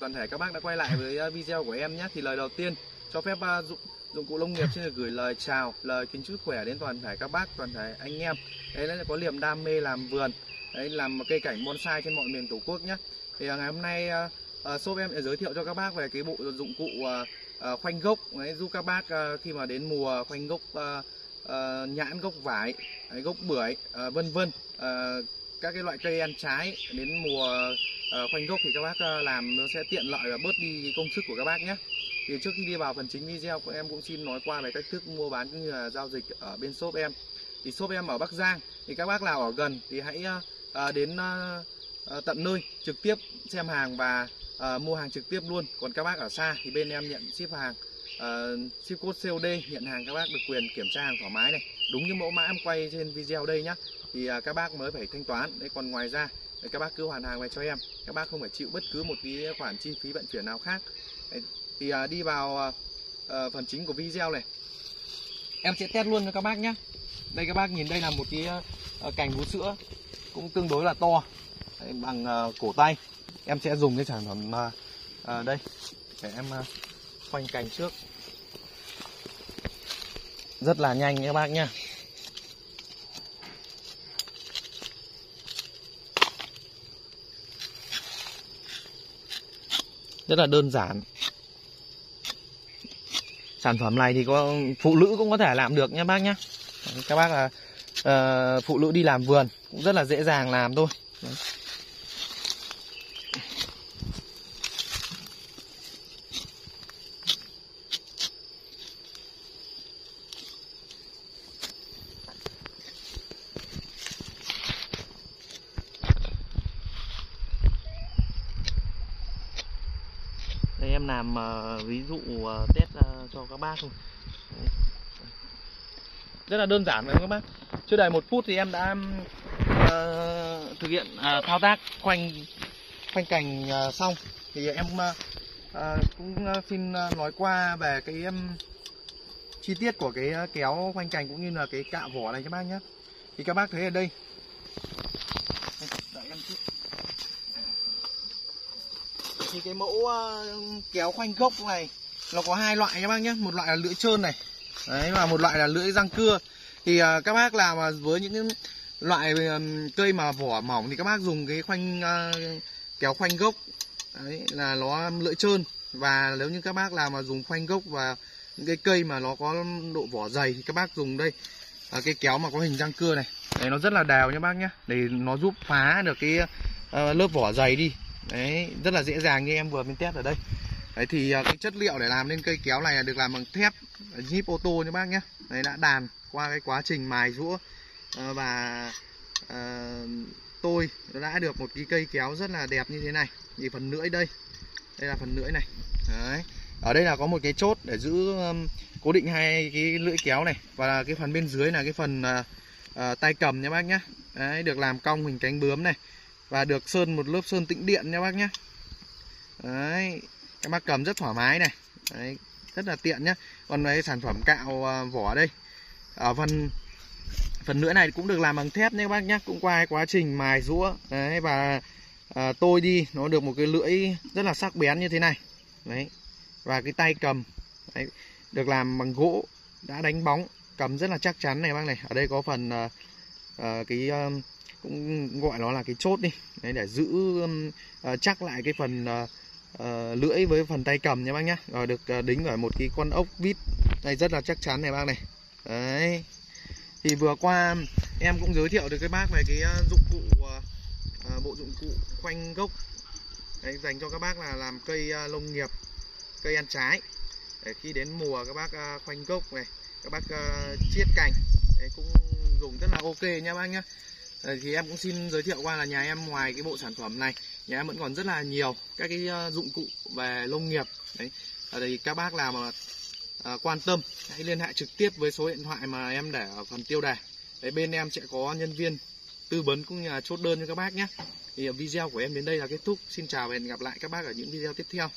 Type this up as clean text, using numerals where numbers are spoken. Toàn thể các bác đã quay lại với video của em nhé. Thì lời đầu tiên cho phép dụng cụ nông nghiệp xin được gửi lời chào, lời kính chúc khỏe đến toàn thể các bác, toàn thể anh em đấy là có niềm đam mê làm vườn, đấy làm cây cảnh bonsai trên mọi miền Tổ quốc nhé. Thì ngày hôm nay shop em sẽ giới thiệu cho các bác về cái bộ dụng cụ khoanh gốc đấy, giúp các bác khi mà đến mùa khoanh gốc nhãn, gốc vải, gốc bưởi, vân vân, các cái loại cây ăn trái đến mùa khoanh gốc thì các bác làm nó sẽ tiện lợi và bớt đi công sức của các bác nhé. Thì trước khi đi vào phần chính video, em cũng xin nói qua về cách thức mua bán cũng như là giao dịch ở bên shop em. Thì shop em ở Bắc Giang, thì các bác nào ở gần thì hãy đến tận nơi trực tiếp xem hàng và mua hàng trực tiếp luôn. Còn các bác ở xa thì bên em nhận ship hàng, ship code COD, nhận hàng các bác được quyền kiểm tra hàng thoải mái này, đúng như mẫu mã em quay trên video đây nhá. Thì các bác mới phải thanh toán đấy, còn ngoài ra đấy, các bác cứ hoàn hàng về cho em, các bác không phải chịu bất cứ một cái khoản chi phí vận chuyển nào khác đấy. Thì đi vào phần chính của video này, em sẽ test luôn cho các bác nhé. Đây các bác nhìn, đây là một cái cành vú sữa cũng tương đối là to đấy, bằng cổ tay. Em sẽ dùng cái sản phẩm đây để em khoanh cành trước, rất là nhanh các bác nhá. Rất là đơn giản. Sản phẩm này thì có phụ nữ cũng có thể làm được nhé bác nhé. Các bác là phụ nữ đi làm vườn cũng rất là dễ dàng làm thôi. Đấy. Đây em làm ví dụ test cho các bác thôi. Đấy. Rất là đơn giản đấy các bác. Chưa đầy 1 phút thì em đã thực hiện thao tác khoanh cành xong. Thì em cũng xin nói qua về cái chi tiết của cái kéo khoanh cành cũng như là cái cạ vỏ này các bác nhé. Thì các bác thấy ở đây, đợi em chút. Thì cái mẫu kéo khoanh gốc này nó có 2 loại các bác nhé, một loại là lưỡi trơn này đấy, và một loại là lưỡi răng cưa. Thì các bác làm với những loại cây mà vỏ mỏng thì các bác dùng cái kéo khoanh gốc đấy, là nó lưỡi trơn. Và nếu như các bác làm mà dùng khoanh gốc và những cái cây mà nó có độ vỏ dày thì các bác dùng đây cái kéo mà có hình răng cưa này đấy, nó rất là đều nhé bác nhé, để nó giúp phá được cái lớp vỏ dày đi. Đấy, rất là dễ dàng như em vừa mới test ở đây. Đấy thì cái chất liệu để làm nên cây kéo này là được làm bằng thép nhíp ô tô nha bác nhé. Đấy đã đàn qua cái quá trình mài giũa và tôi đã được một cái cây kéo rất là đẹp như thế này. Thì phần lưỡi đây, đây là phần lưỡi này. Đấy. Ở đây là có một cái chốt để giữ cố định 2 cái lưỡi kéo này, và cái phần bên dưới là cái phần tay cầm nha bác nhé. Đấy, được làm cong hình cánh bướm này, và được sơn một lớp sơn tĩnh điện nha bác nhé. Đấy, các bác cầm rất thoải mái này. Đấy, rất là tiện nhé. Còn cái sản phẩm cạo vỏ đây, ở phần lưỡi này cũng được làm bằng thép nhé các bác nhé, cũng qua quá trình mài giũa đấy và tôi đi, nó được một cái lưỡi rất là sắc bén như thế này. Đấy. Và cái tay cầm đấy, được làm bằng gỗ đã đánh bóng, cầm rất là chắc chắn này bác này. Ở đây có phần cái cũng gọi nó là cái chốt đi đấy, để giữ chắc lại cái phần lưỡi với phần tay cầm nha bác nhá. Rồi được đính ở một cái con ốc vít này, rất là chắc chắn này bác này. Đấy. Thì vừa qua em cũng giới thiệu được các bác về cái bộ dụng cụ khoanh gốc đấy, dành cho các bác là làm cây nông nghiệp, cây ăn trái. Để khi đến mùa các bác khoanh gốc này, các bác chiết cành đấy, cũng dùng rất là ok nha bác nhá. Thì em cũng xin giới thiệu qua là nhà em ngoài cái bộ sản phẩm này, nhà em vẫn còn rất là nhiều các cái dụng cụ về nông nghiệp đấy. Ở đây các bác nào mà quan tâm hãy liên hệ trực tiếp với số điện thoại mà em để ở phần tiêu đề đấy, bên em sẽ có nhân viên tư vấn cũng như là chốt đơn cho các bác nhé. Thì video của em đến đây là kết thúc. Xin chào và hẹn gặp lại các bác ở những video tiếp theo.